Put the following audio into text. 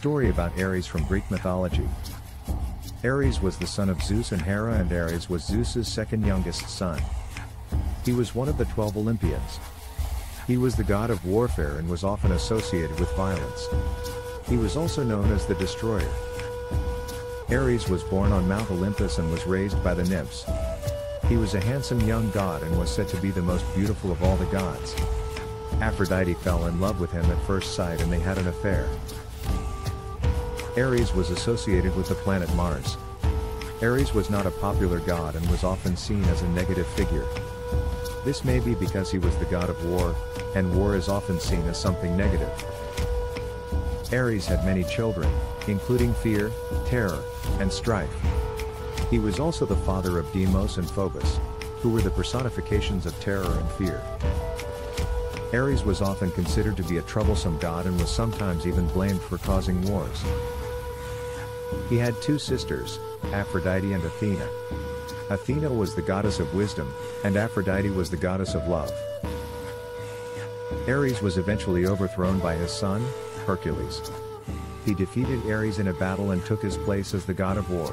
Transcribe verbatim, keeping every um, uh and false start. Story about Ares from Greek mythology. Ares was the son of Zeus and Hera, and Ares was Zeus's second youngest son. He was one of the twelve Olympians. He was the god of warfare and was often associated with violence. He was also known as the Destroyer. Ares was born on Mount Olympus and was raised by the nymphs. He was a handsome young god and was said to be the most beautiful of all the gods. Aphrodite fell in love with him at first sight and they had an affair. Ares was associated with the planet Mars. Ares was not a popular god and was often seen as a negative figure. This may be because he was the god of war, and war is often seen as something negative. Ares had many children, including Fear, Terror, and Strife. He was also the father of Deimos and Phobos, who were the personifications of terror and fear. Ares was often considered to be a troublesome god and was sometimes even blamed for causing wars. He had two sisters, Aphrodite and Athena. Athena was the goddess of wisdom, and Aphrodite was the goddess of love. Ares was eventually overthrown by his son, Hercules. He defeated Ares in a battle and took his place as the god of war.